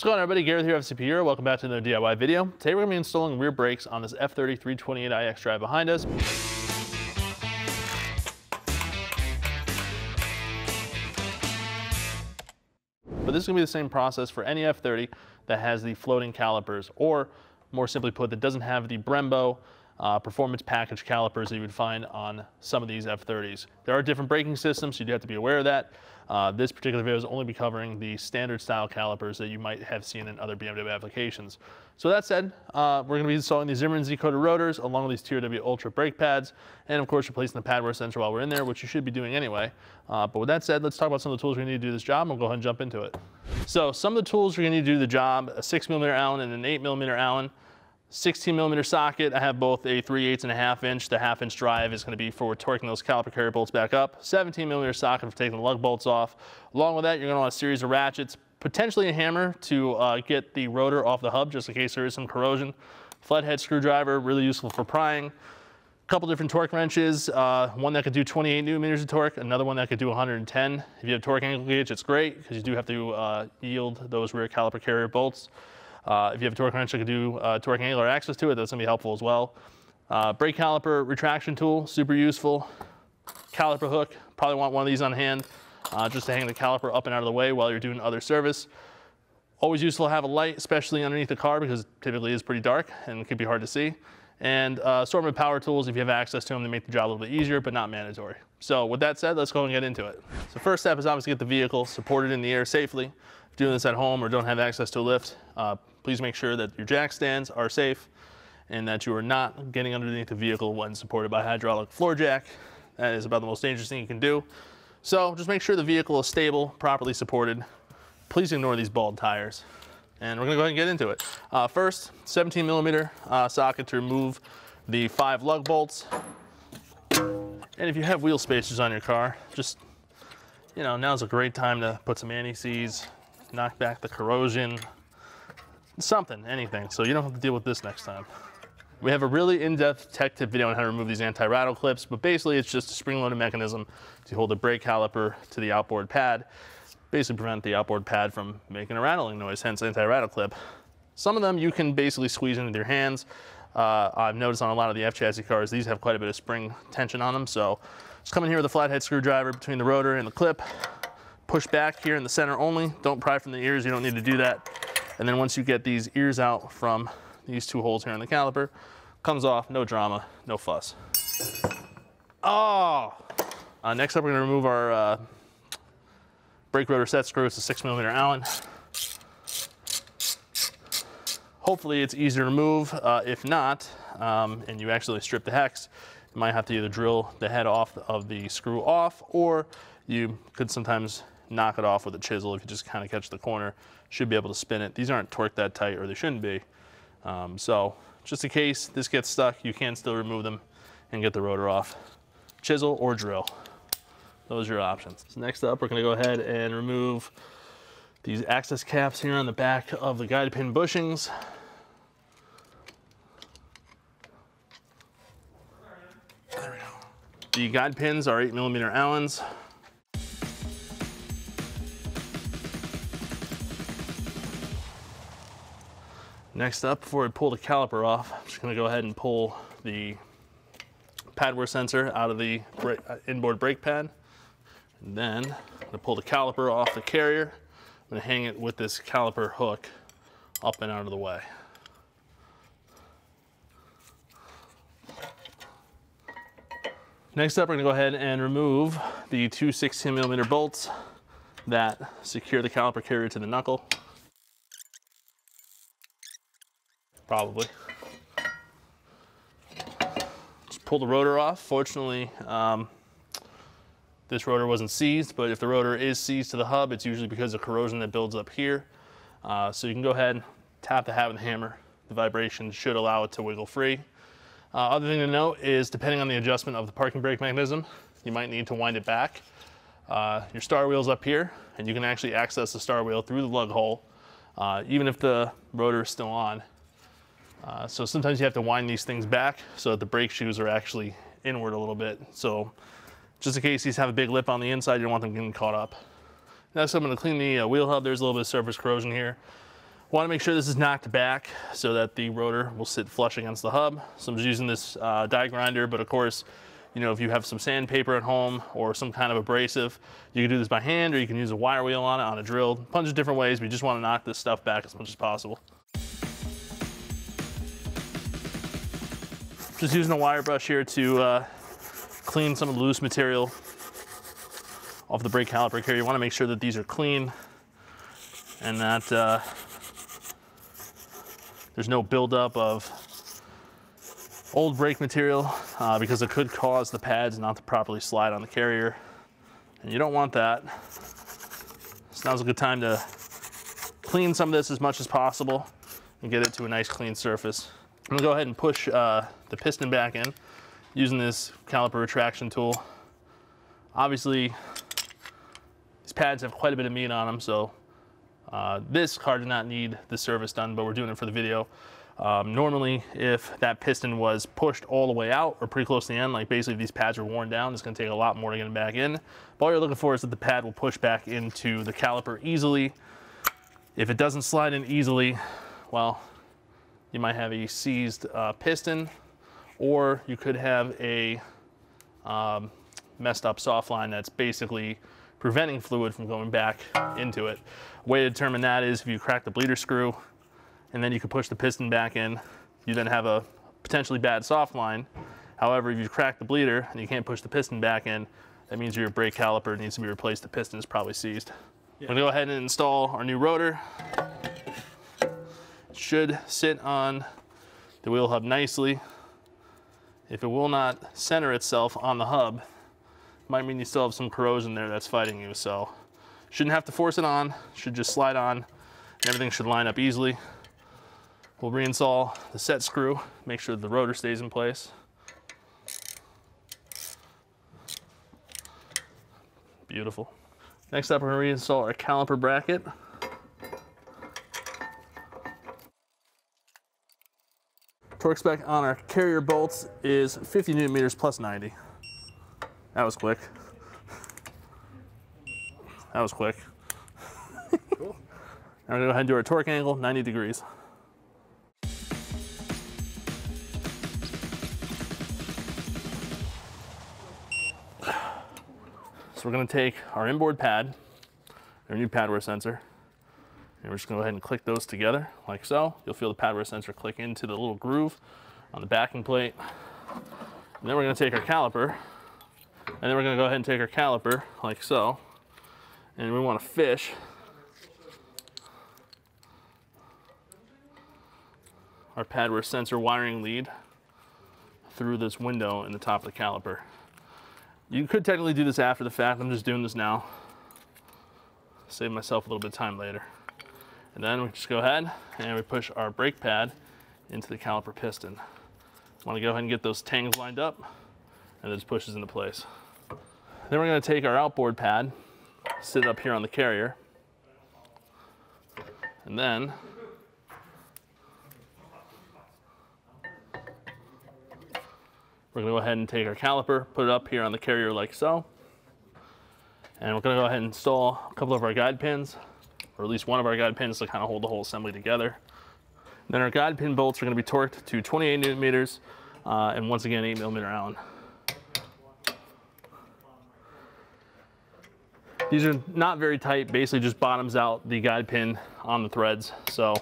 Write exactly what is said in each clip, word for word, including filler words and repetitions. What's going on, everybody? Gareth here, F C P Euro. Welcome back to another D I Y video. Today we're going to be installing rear brakes on this F thirty three twenty-eight i X-Drive behind us. But this is going to be the same process for any F thirty that has the floating calipers, or more simply put, that doesn't have the Brembo uh, performance package calipers that you would find on some of these F thirties. There are different braking systems, so you do have to be aware of that. Uh, this particular video is only be covering the standard style calipers that you might have seen in other B M W applications. So that said, uh, we're going to be installing these Zimmermann Z-coated rotors along with these T R W Ultra brake pads, and of course replacing the pad wear sensor while we're in there, which you should be doing anyway. Uh, but with that said, let's talk about some of the tools we need to do this job, and we'll go ahead and jump into it. So some of the tools you're going to need to do the job: a six millimeter Allen and an eight millimeter Allen. sixteen millimeter socket, I have both a three eighths and a half inch. The half inch drive is going to be for torquing those caliper carry bolts back up. seventeen millimeter socket for taking the lug bolts off. Along with that, you're going to want a series of ratchets, potentially a hammer to uh, get the rotor off the hub just in case there is some corrosion. Flathead screwdriver, really useful for prying. A couple different torque wrenches, uh, one that could do twenty-eight newton meters of torque, another one that could do one hundred ten. If you have a torque angle gauge, it's great because you do have to uh, yield those rear caliper carrier bolts. Uh, if you have a torque wrench that can do uh, torque angular access to it, that's going to be helpful as well. Uh, brake caliper retraction tool, super useful. Caliper hook, probably want one of these on hand uh, just to hang the caliper up and out of the way while you're doing other service. Always useful to have a light, especially underneath the car, because it typically is pretty dark and it could be hard to see. And uh, assortment power tools, if you have access to them, they make the job a little bit easier, but not mandatory. So with that said, let's go and get into it. So first step is obviously get the vehicle supported in the air safely. Doing this at home or don't have access to a lift, uh, please make sure that your jack stands are safe and that you are not getting underneath the vehicle when supported by a hydraulic floor jack. That is about the most dangerous thing you can do. So just make sure the vehicle is stable, properly supported. Please ignore these bald tires. And we're gonna go ahead and get into it. Uh, first, seventeen millimeter uh, socket to remove the five lug bolts. And if you have wheel spacers on your car, just, you know, now's a great time to put some anti-seize, knock back the corrosion, something, anything, so you don't have to deal with this next time. We have a really in-depth tech tip video on how to remove these anti-rattle clips, but basically it's just a spring-loaded mechanism to hold the brake caliper to the outboard pad, basically prevent the outboard pad from making a rattling noise, hence anti-rattle clip. Some of them you can basically squeeze in with your hands. Uh, I've noticed on a lot of the F chassis cars, these have quite a bit of spring tension on them, so just come in here with a flathead screwdriver between the rotor and the clip. Push back here in the center only. Don't pry from the ears, you don't need to do that. And then once you get these ears out from these two holes here in the caliper, comes off, no drama, no fuss. Oh! Uh, next up, we're gonna remove our uh, brake rotor set screw. It's a six millimeter Allen. Hopefully it's easier to remove. Uh, if not, um, and you actually strip the hex, you might have to either drill the head off of the screw off, or you could sometimes knock it off with a chisel. If you just kind of catch the corner, should be able to spin it. These aren't torqued that tight, or they shouldn't be. Um, so just in case this gets stuck, you can still remove them and get the rotor off. Chisel or drill, those are your options. So next up, we're gonna go ahead and remove these access caps here on the back of the guide pin bushings. There we go. The guide pins are eight millimeter Allens. Next up, before I pull the caliper off, I'm just gonna go ahead and pull the pad wear sensor out of the inboard brake pad. And then I'm gonna pull the caliper off the carrier. I'm gonna hang it with this caliper hook up and out of the way. Next up, we're gonna go ahead and remove the two sixteen millimeter bolts that secure the caliper carrier to the knuckle. Probably. Just pull the rotor off. Fortunately, um, this rotor wasn't seized, but if the rotor is seized to the hub, it's usually because of corrosion that builds up here. Uh, so you can go ahead and tap the hat with a hammer. The vibration should allow it to wiggle free. Uh, other thing to note is, depending on the adjustment of the parking brake mechanism, you might need to wind it back. Uh, your star wheel's up here, and you can actually access the star wheel through the lug hole, uh, even if the rotor is still on. Uh, so sometimes you have to wind these things back so that the brake shoes are actually inward a little bit. So just in case these have a big lip on the inside, you don't want them getting caught up. Next, I'm going to clean the uh, wheel hub. There's a little bit of surface corrosion here. Want to make sure this is knocked back so that the rotor will sit flush against the hub. So I'm just using this uh, die grinder, but of course, you know, if you have some sandpaper at home or some kind of abrasive, you can do this by hand, or you can use a wire wheel on it, on a drill, a bunch of different ways, but you just want to knock this stuff back as much as possible. Just using a wire brush here to uh, clean some of the loose material off the brake caliper here. You want to make sure that these are clean and that uh, there's no buildup of old brake material uh, because it could cause the pads not to properly slide on the carrier, and you don't want that. So now's a good time to clean some of this as much as possible and get it to a nice clean surface. I'm gonna go ahead and push uh, the piston back in using this caliper retraction tool. Obviously, these pads have quite a bit of meat on them, so uh, this car did not need the service done, but we're doing it for the video. Um, normally, if that piston was pushed all the way out or pretty close to the end, like basically if these pads are worn down, it's going to take a lot more to get them back in. But all you're looking for is that the pad will push back into the caliper easily. If it doesn't slide in easily, well, you might have a seized uh, piston, or you could have a um, messed up soft line that's basically preventing fluid from going back into it. A way to determine that is if you crack the bleeder screw, and then you can push the piston back in. You then have a potentially bad soft line. However, if you crack the bleeder and you can't push the piston back in, that means your brake caliper needs to be replaced. The piston is probably seized. Yeah. We're gonna go ahead and install our new rotor. It should sit on the wheel hub nicely. If it will not center itself on the hub, it might mean you still have some corrosion there that's fighting you. So shouldn't have to force it on, should just slide on, and everything should line up easily. We'll reinstall the set screw, make sure the rotor stays in place. Beautiful. Next up, we're gonna reinstall our caliper bracket. Torque spec on our carrier bolts is fifty newton meters plus ninety. That was quick. That was quick. Cool. Now we're gonna go ahead and do our torque angle, ninety degrees. So we're gonna take our inboard pad, our new padware sensor, and we're just gonna go ahead and click those together, like so. You'll feel the padware sensor click into the little groove on the backing plate. And then we're gonna take our caliper, and then we're gonna go ahead and take our caliper, like so. And we wanna fish our padware sensor wiring lead through this window in the top of the caliper. You could technically do this after the fact. I'm just doing this now. Save myself a little bit of time later. And then we just go ahead and we push our brake pad into the caliper piston. Want to go ahead and get those tangs lined up, and it just pushes into place. Then we're going to take our outboard pad, sit it up here on the carrier, and then we're gonna go ahead and take our caliper, put it up here on the carrier like so. And we're gonna go ahead and install a couple of our guide pins, or at least one of our guide pins to kind of hold the whole assembly together. And then our guide pin bolts are gonna be torqued to twenty-eight newton meters, uh, and once again, eight millimeter Allen. These are not very tight, basically just bottoms out the guide pin on the threads. So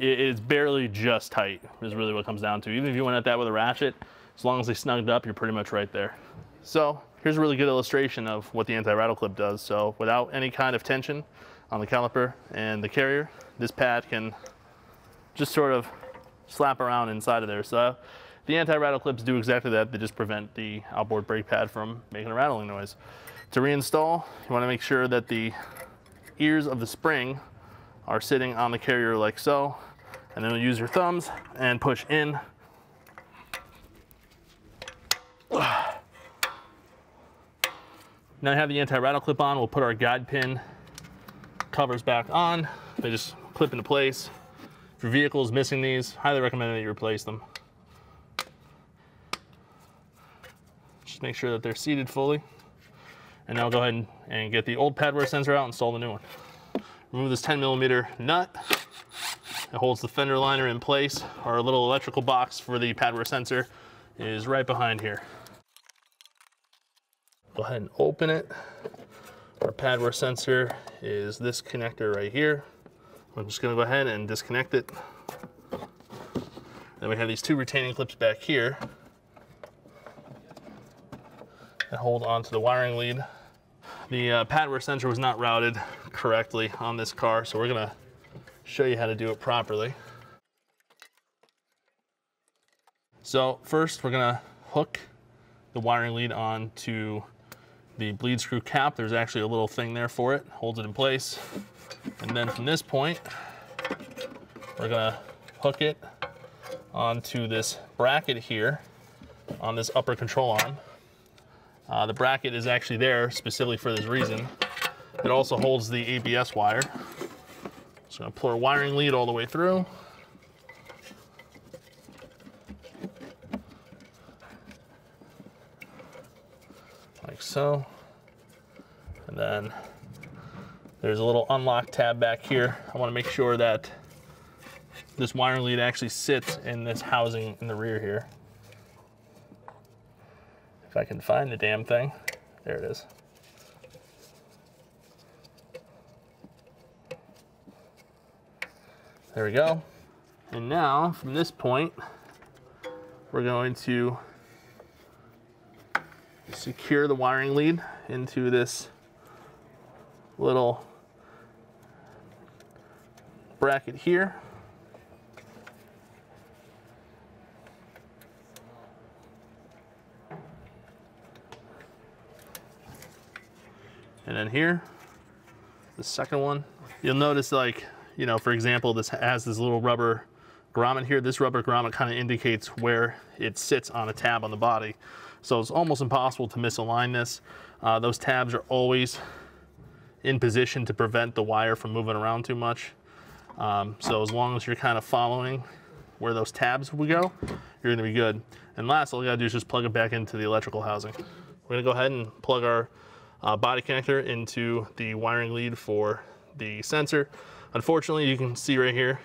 it's barely just tight is really what it comes down to. Even if you went at that with a ratchet, as long as they snugged up, you're pretty much right there. So here's a really good illustration of what the anti-rattle clip does. So without any kind of tension on the caliper and the carrier, this pad can just sort of slap around inside of there. So the anti-rattle clips do exactly that. They just prevent the outboard brake pad from making a rattling noise. To reinstall, you want to make sure that the ears of the spring are sitting on the carrier like so. And then we'll use your thumbs and push in. Now I have the anti-rattle clip on. We'll put our guide pin covers back on. They just clip into place. If your vehicle is missing these, highly recommend that you replace them. Just make sure that they're seated fully. And now I'll go ahead and, and get the old padware sensor out and install the new one. Remove this ten millimeter nut. It holds the fender liner in place. Our little electrical box for the padware sensor is right behind here. Go ahead and open it. Our padware sensor is this connector right here. I'm just gonna go ahead and disconnect it. Then we have these two retaining clips back here that hold onto the wiring lead. The uh, padware sensor was not routed correctly on this car, so we're gonna show you how to do it properly. So first we're gonna hook the wiring lead onto the bleed screw cap. There's actually a little thing there for it, holds it in place. And then from this point, we're gonna hook it onto this bracket here on this upper control arm. Uh, the bracket is actually there specifically for this reason. It also holds the A B S wire. So I'm gonna pull our wiring lead all the way through. Like so. And then there's a little unlock tab back here. I wanna make sure that this wiring lead actually sits in this housing in the rear here. If I can find the damn thing, there it is. There we go. And now from this point, we're going to secure the wiring lead into this little bracket here. And then here, the second one, you'll notice, like, you know, for example, this has this little rubber grommet here. This rubber grommet kind of indicates where it sits on a tab on the body. So it's almost impossible to misalign this. Uh, those tabs are always in position to prevent the wire from moving around too much. Um, so as long as you're kind of following where those tabs will go, you're gonna be good. And last, all you gotta do is just plug it back into the electrical housing. We're gonna go ahead and plug our Uh, body connector into the wiring lead for the sensor. Unfortunately, you can see right here,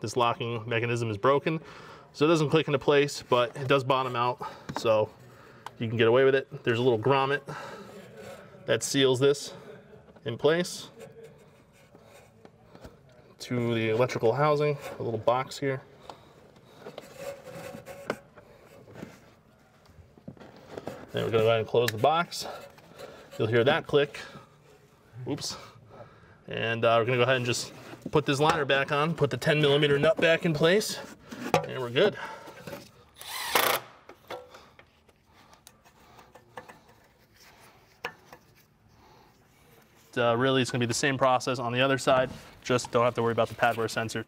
this locking mechanism is broken. So it doesn't click into place, but it does bottom out. So you can get away with it. There's a little grommet that seals this in place to the electrical housing, a little box here. Then we're gonna go ahead and close the box. You'll hear that click. Oops. And uh, we're gonna go ahead and just put this liner back on, put the ten millimeter nut back in place, and we're good. Uh, really, it's gonna be the same process on the other side, just don't have to worry about the padware sensor.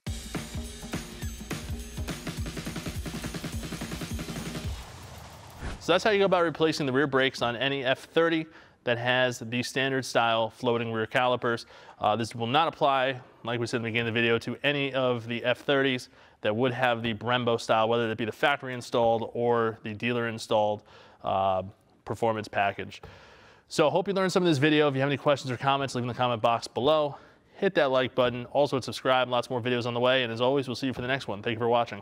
So that's how you go about replacing the rear brakes on any F thirty. That has the standard style floating rear calipers. Uh, this will not apply, like we said in the beginning of the video, to any of the F thirties that would have the Brembo style, whether that be the factory installed or the dealer installed uh, performance package. So hope you learned some of this video. If you have any questions or comments, leave in the comment box below. Hit that like button. Also hit subscribe, lots more videos on the way. And as always, we'll see you for the next one. Thank you for watching.